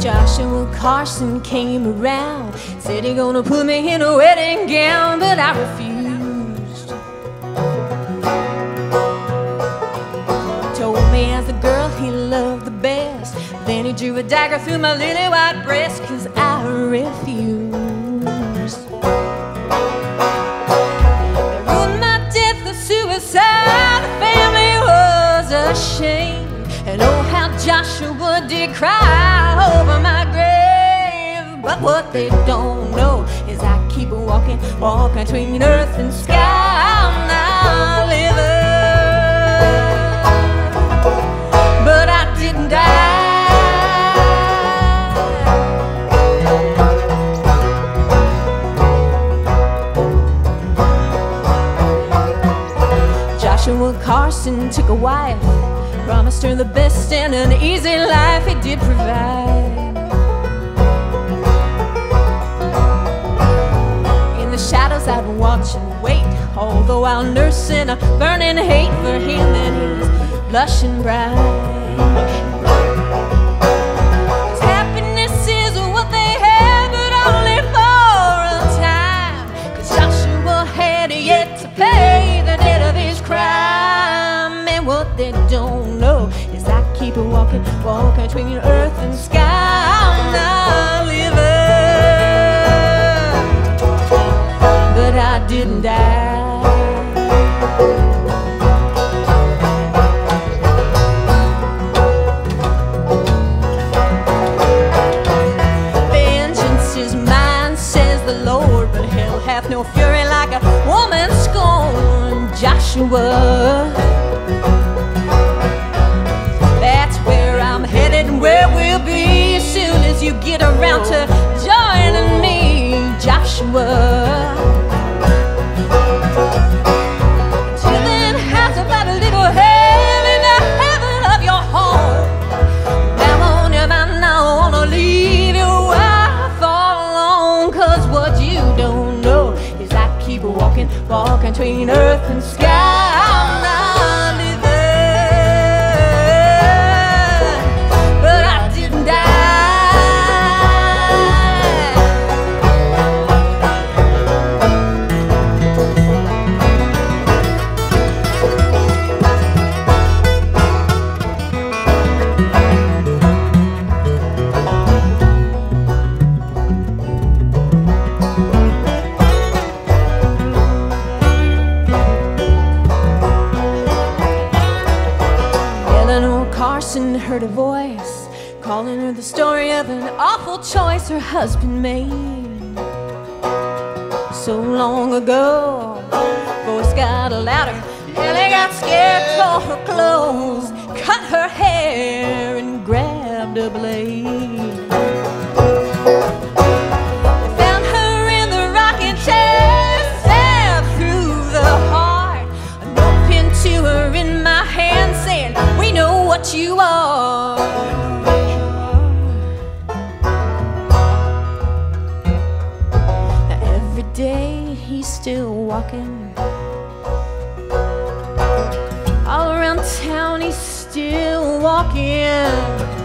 Joshua Carson came around, said he gonna put me in a wedding gown, but I refused. Told me as the girl he loved the best, then he drew a dagger through my lily white breast, 'cause I refused. They ruled my death of suicide, the family was ashamed, and oh how Joshua did cry over my grave. But what they don't know is I keep walking, walking between earth and sky. I'm not living, but I didn't die. Joshua Carson took a wife, promised her the best and an easy life, he did provide. In the shadows I'd watch and wait, although I'll nurse in a burning hate for him and his blushing bride. They don't know is I keep walking, walking between earth and sky. I'm not living, but I didn't die. Have no fury like a woman scorned, Joshua. That's where I'm headed and where we'll be as soon as you get around to joining me, Joshua. Till then, how's about a little hell in the heaven of your home? Now on your mind, I wanna leave you all alone, 'cause what you don't keep walking, walking between earth and sky. I'm not living, but I didn't die. Carson heard a voice calling her the story of an awful choice her husband made so long ago. Voice got louder, Ellie got scared, tore her clothes, cut her hair, and grabbed a blade. They found her in the rocking chair, stabbed through the heart, a note pinned to her in my hand saying, "We know what you are." Every day he's still walking, all around town he's still walking.